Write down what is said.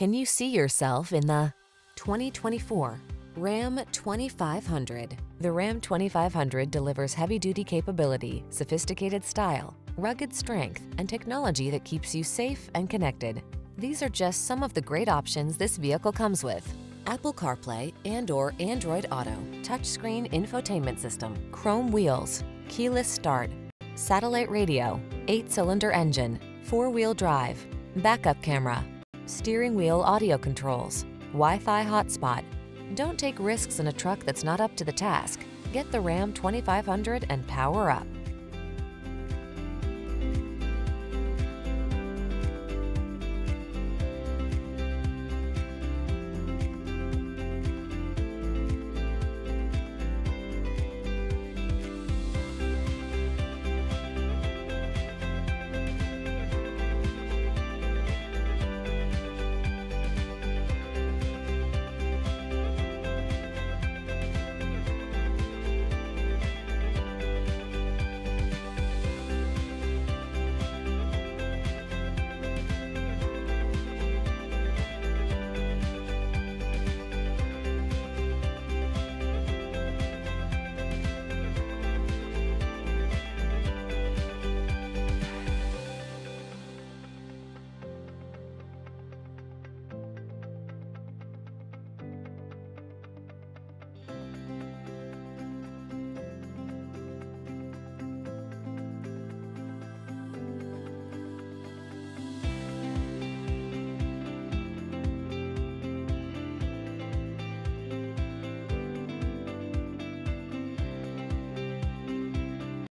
Can you see yourself in the 2024 RAM 2500? The RAM 2500 delivers heavy-duty capability, sophisticated style, rugged strength, and technology that keeps you safe and connected. These are just some of the great options this vehicle comes with: Apple CarPlay and/or Android Auto, touchscreen infotainment system, chrome wheels, keyless start, satellite radio, 8-cylinder engine, 4-wheel drive, backup camera, steering wheel audio controls, Wi-Fi hotspot. Don't take risks in a truck that's not up to the task. Get the RAM 2500 and power up.